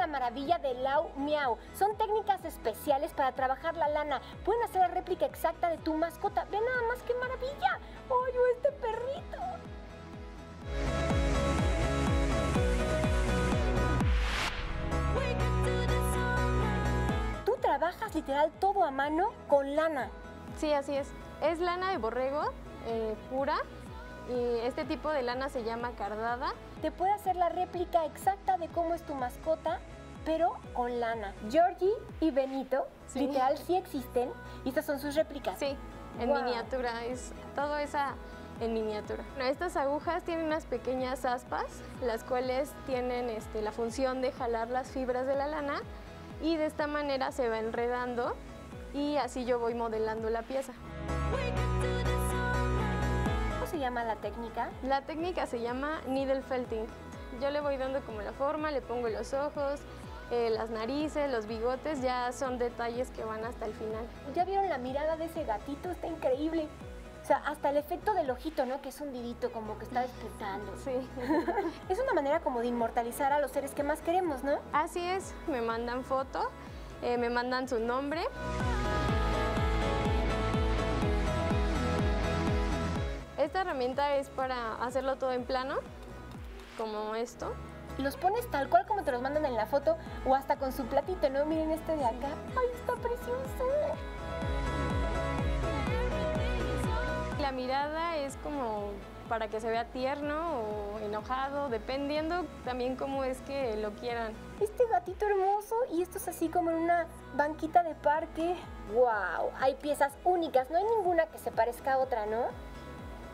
la maravilla de Lau Miao. Son técnicas especiales para trabajar la lana. Pueden hacer la réplica exacta de tu mascota. Ve nada más qué maravilla. ¡Oye, este perrito! Tú trabajas literal todo a mano con lana. Sí, así es. Es lana de borrego pura. Y este tipo de lana se llama cardada. Te puede hacer la réplica exacta de cómo es tu mascota, pero con lana. Georgie y Benito, sí, literal, sí existen. Y estas son sus réplicas. Sí, en miniatura. Es todo esa en miniatura. Bueno, estas agujas tienen unas pequeñas aspas, las cuales tienen la función de jalar las fibras de la lana. Y de esta manera se va enredando y así yo voy modelando la pieza. ¿Cómo se llama la técnica? La técnica se llama needle felting. Yo le voy dando como la forma, le pongo los ojos, las narices, los bigotes, ya son detalles que van hasta el final. ¿Ya vieron la mirada de ese gatito? Está increíble. O sea, hasta el efecto del ojito, ¿no? Que es un dirito, como que está despertando. Sí. Es una manera como de inmortalizar a los seres que más queremos, ¿no? Así es, me mandan foto, me mandan su nombre. Esta herramienta es para hacerlo todo en plano, como esto. Los pones tal cual como te los mandan en la foto o hasta con su platito, ¿no? Miren este de acá. ¡Ay, está precioso! La mirada es como para que se vea tierno o enojado, dependiendo también cómo es que lo quieran. Este gatito hermoso y esto es así como en una banquita de parque. ¡Wow! Hay piezas únicas, no hay ninguna que se parezca a otra, ¿no?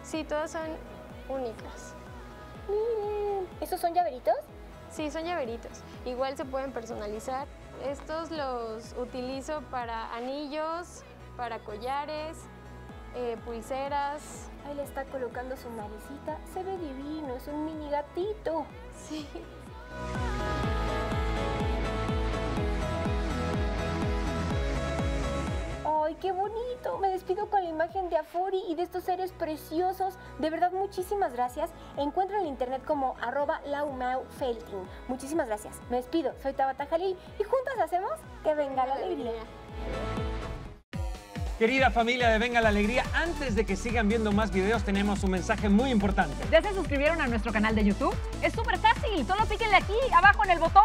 Sí, todas son únicas. Miren, ¿estos son llaveritos? Sí, son llaveritos. Igual se pueden personalizar. Estos los utilizo para anillos, para collares, pulseras. Ahí le está colocando su naricita. Se ve divino, es un mini gatito. Sí. ¡Ay, qué bonito! Me despido con la imagen de Afori y de estos seres preciosos. De verdad, muchísimas gracias. Encuentro en internet como @laumiaofelting. Muchísimas gracias. Me despido. Soy Tabata Jalil y juntas hacemos que venga la alegría. Querida familia de Venga la Alegría, antes de que sigan viendo más videos, tenemos un mensaje muy importante. ¿Ya se suscribieron a nuestro canal de YouTube? Es súper fácil. Solo píquenle aquí, abajo en el botón.